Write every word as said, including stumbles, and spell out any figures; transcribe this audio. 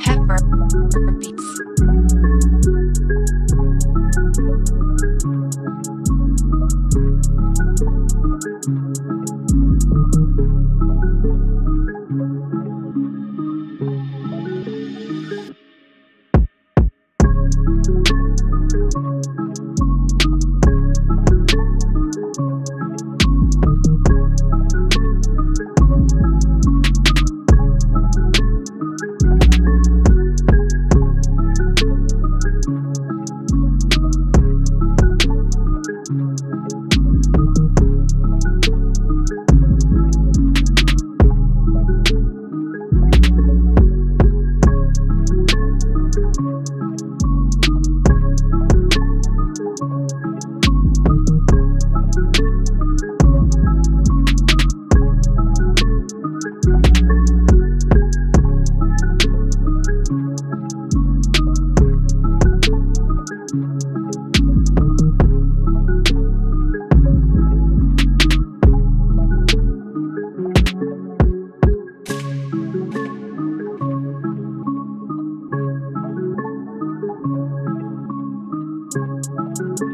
Pepper beets. Thank you.